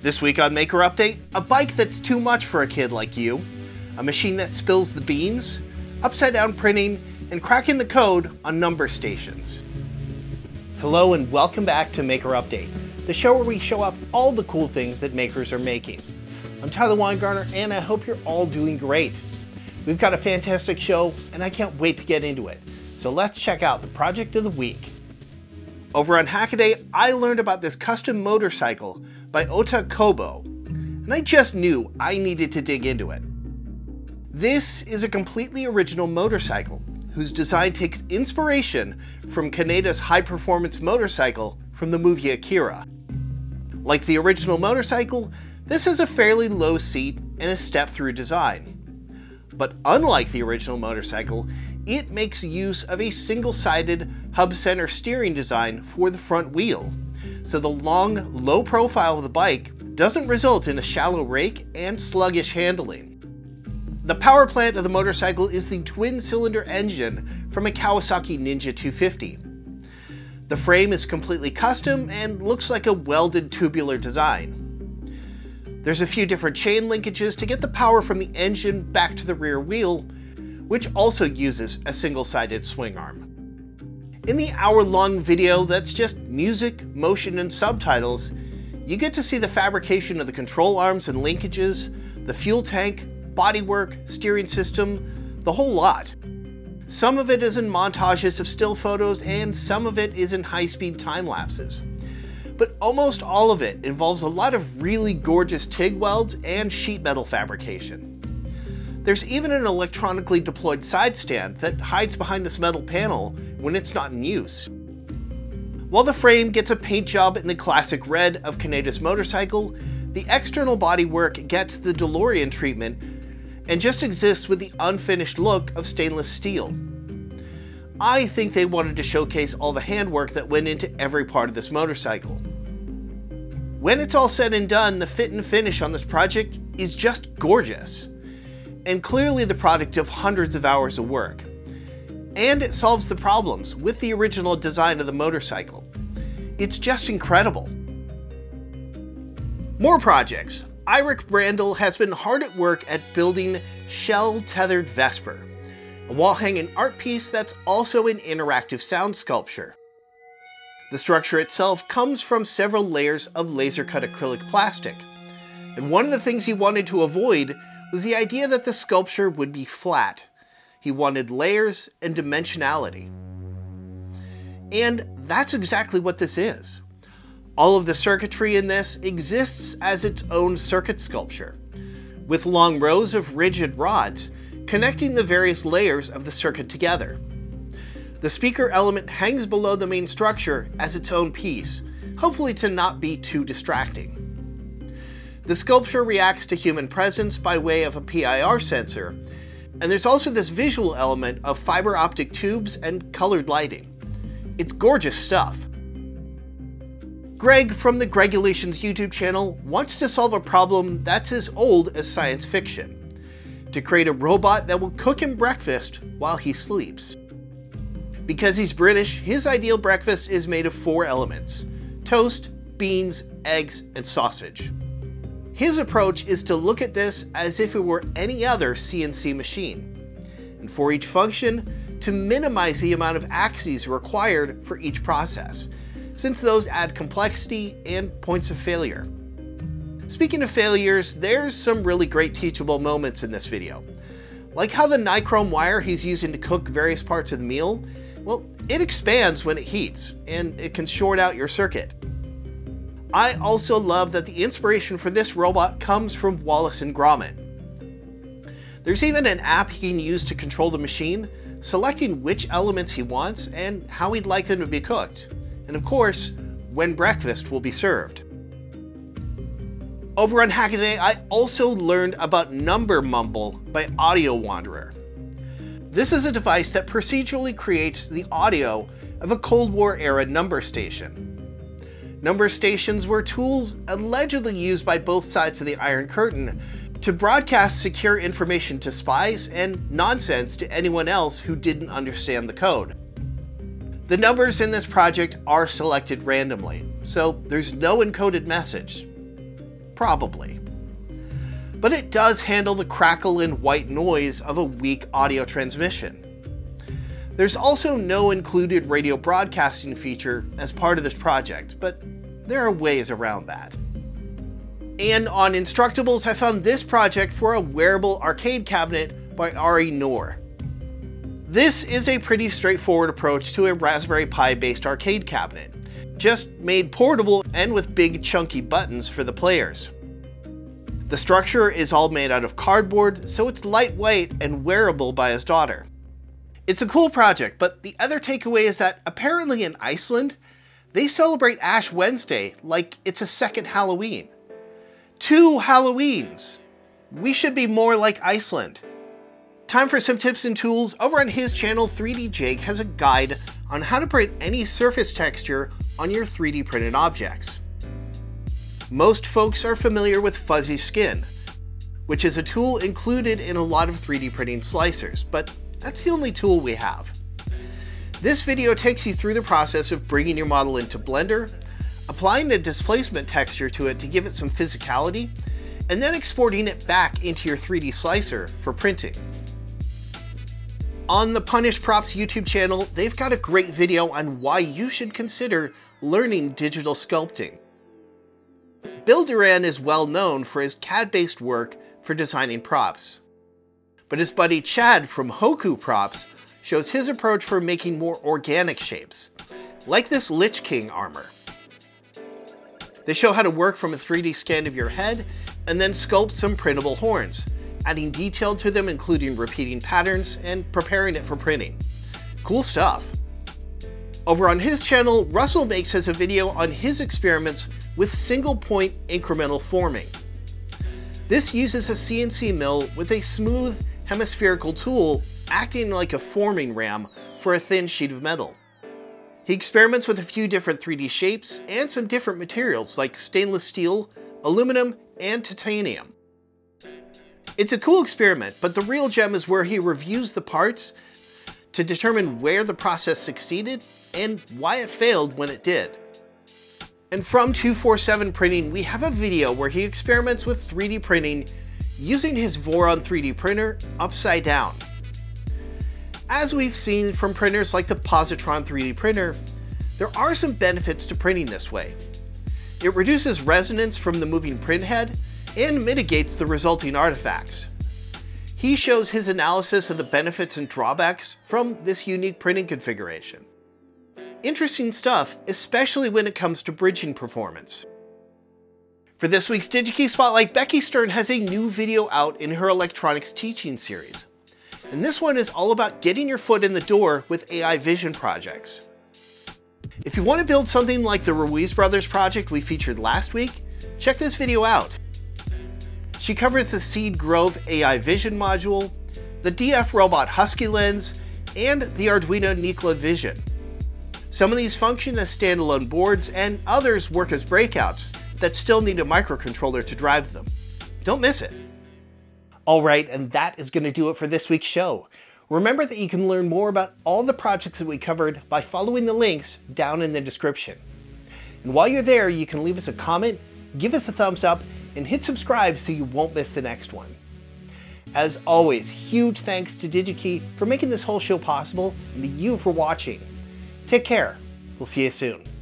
This week on Maker Update, a bike that's too much for a kid like you, a machine that spills the beans, upside down printing, and cracking the code on number stations. Hello and welcome back to Maker Update, the show where we show off all the cool things that makers are making. I'm Tyler Weingarner and I hope you're all doing great. We've got a fantastic show and I can't wait to get into it. So let's check out the project of the week. Over on Hackaday, I learned about this custom motorcycle by Ota Kobo, and I just knew I needed to dig into it. This is a completely original motorcycle whose design takes inspiration from Kaneda's high-performance motorcycle from the movie Akira. Like the original motorcycle, this is a fairly low seat and a step-through design. But unlike the original motorcycle, it makes use of a single-sided hub-center steering design for the front wheel, so the long, low profile of the bike doesn't result in a shallow rake and sluggish handling. The power plant of the motorcycle is the twin-cylinder engine from a Kawasaki Ninja 250. The frame is completely custom and looks like a welded tubular design. There's a few different chain linkages to get the power from the engine back to the rear wheel, which also uses a single-sided swing arm. In the hour-long video that's just music, motion, and subtitles, you get to see the fabrication of the control arms and linkages, the fuel tank, bodywork, steering system, the whole lot. Some of it is in montages of still photos and some of it is in high-speed time lapses. But almost all of it involves a lot of really gorgeous TIG welds and sheet metal fabrication. There's even an electronically deployed side stand that hides behind this metal panel when it's not in use. While the frame gets a paint job in the classic red of Kaneda's motorcycle, the external bodywork gets the DeLorean treatment and just exists with the unfinished look of stainless steel. I think they wanted to showcase all the handwork that went into every part of this motorcycle. When it's all said and done, the fit and finish on this project is just gorgeous, and clearly the product of hundreds of hours of work. And it solves the problems with the original design of the motorcycle. It's just incredible. More projects. Eirik Brandal has been hard at work at building Shell Tethered Vesper, a wall-hanging art piece that's also an interactive sound sculpture. The structure itself comes from several layers of laser-cut acrylic plastic, and one of the things he wanted to avoid was the idea that the sculpture would be flat. He wanted layers and dimensionality. And that's exactly what this is. All of the circuitry in this exists as its own circuit sculpture, with long rows of rigid rods connecting the various layers of the circuit together. The speaker element hangs below the main structure as its own piece, hopefully to not be too distracting. The sculpture reacts to human presence by way of a PIR sensor, and there's also this visual element of fiber optic tubes and colored lighting. It's gorgeous stuff. Greg from the Gregulations YouTube channel wants to solve a problem that's as old as science fiction: to create a robot that will cook him breakfast while he sleeps. Because he's British, his ideal breakfast is made of four elements: toast, beans, eggs, and sausage. His approach is to look at this as if it were any other CNC machine, and for each function, to minimize the amount of axes required for each process, since those add complexity and points of failure. Speaking of failures, there's some really great teachable moments in this video. Like how the nichrome wire he's using to cook various parts of the meal, well, it expands when it heats, and it can short out your circuit. I also love that the inspiration for this robot comes from Wallace and Gromit. There's even an app he can use to control the machine, selecting which elements he wants and how he'd like them to be cooked, and of course, when breakfast will be served. Over on Hackaday, I also learned about Number Mumble by Audio Wanderer. This is a device that procedurally creates the audio of a Cold War era number station. Number stations were tools allegedly used by both sides of the Iron Curtain to broadcast secure information to spies and nonsense to anyone else who didn't understand the code. The numbers in this project are selected randomly, so there's no encoded message. probably. But it does handle the crackle and white noise of a weak audio transmission. There's also no included radio broadcasting feature as part of this project, but there are ways around that. And on Instructables, I found this project for a wearable arcade cabinet by Ariknorr. This is a pretty straightforward approach to a Raspberry Pi based arcade cabinet, just made portable and with big chunky buttons for the players. The structure is all made out of cardboard, so it's lightweight and wearable by his daughter. It's a cool project, but the other takeaway is that apparently in Iceland, they celebrate Ash Wednesday like it's a second Halloween. 2 Halloweens! We should be more like Iceland. Time for some tips and tools. Over on his channel, 3D Jake has a guide on how to print any surface texture on your 3D printed objects. Most folks are familiar with fuzzy skin, which is a tool included in a lot of 3D printing slicers, but that's the only tool we have. This video takes you through the process of bringing your model into Blender, applying a displacement texture to it to give it some physicality, and then exporting it back into your 3D slicer for printing. On the Punished Props YouTube channel, they've got a great video on why you should consider learning digital sculpting. Bill Duran is well known for his CAD-based work for designing props, but his buddy Chad from Hoku Props shows his approach for making more organic shapes, like this Lich King armor. They show how to work from a 3D scan of your head and then sculpt some printable horns, adding detail to them, including repeating patterns and preparing it for printing. Cool stuff. Over on his channel, Russell Makes has a video on his experiments with single point incremental forming. This uses a CNC mill with a smooth hemispherical tool acting like a forming ram for a thin sheet of metal. He experiments with a few different 3D shapes and some different materials like stainless steel, aluminum, and titanium. It's a cool experiment, but the real gem is where he reviews the parts to determine where the process succeeded and why it failed when it did. And from 247 Printing, we have a video where he experiments with 3D printing using his Voron 3D printer upside down. As we've seen from printers like the Positron 3D printer, there are some benefits to printing this way. It reduces resonance from the moving printhead and mitigates the resulting artifacts. He shows his analysis of the benefits and drawbacks from this unique printing configuration. Interesting stuff, especially when it comes to bridging performance. For this week's DigiKey Spotlight, Becky Stern has a new video out in her electronics teaching series. And this one is all about getting your foot in the door with AI vision projects. If you want to build something like the Ruiz Brothers project we featured last week, check this video out. She covers the Seeed Grove AI vision module, the DF robot Husky lens, and the Arduino Nikola vision. Some of these function as standalone boards and others work as breakouts that still need a microcontroller to drive them. Don't miss it. All right, and that is going to do it for this week's show. Remember that you can learn more about all the projects that we covered by following the links down in the description. And while you're there, you can leave us a comment, give us a thumbs up, and hit subscribe so you won't miss the next one. As always, huge thanks to DigiKey for making this whole show possible and to you for watching. Take care. We'll see you soon.